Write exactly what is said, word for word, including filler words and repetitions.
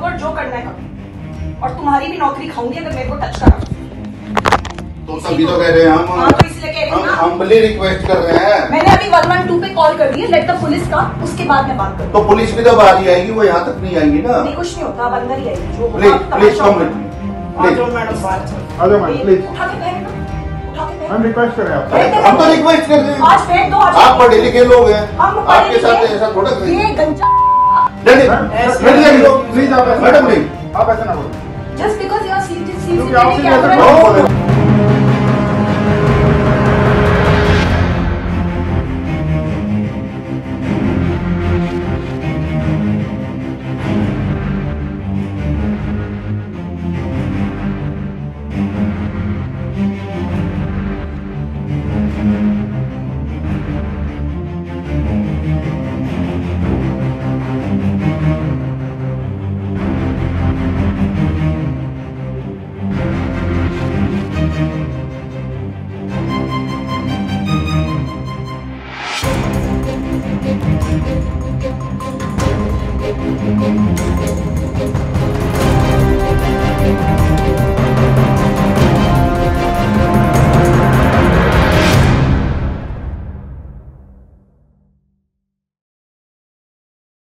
करूंगा और जो करना है करूंगा, और तुम्हारी भी नौकरी खाऊंगी अगर मेरे को टच करा। तुम सभी तो कह रहे हैं हम हाँ, तो इसलिए कह रहे हैं हम हमली रिक्वेस्ट कर रहे हैं। मैंने अभी वन वन टू पे कॉल कर दी है, लेट द पुलिस का, उसके बाद मैं बात करूंगी। तो पुलिस भी तो बाहर ही आएगी, वो यहाँ तक नहीं आएगी ना। नहीं कुछ नहीं होता, अब अंदर ही आएगी। जो प्लीज कम मैडम, हम रिक्वेस्ट कर रहे हैं आपसे। हम तो रिक्वेस्ट कर रहे हैं, आज फेंक दो। आप पढ़े लिखे लोग हैं, आपके साथ ऐसा थोड़ा ये गंजा प्लीज। आप मैडम नहीं, आप ऐसा ना बोलो। Just because you are serious Thank you.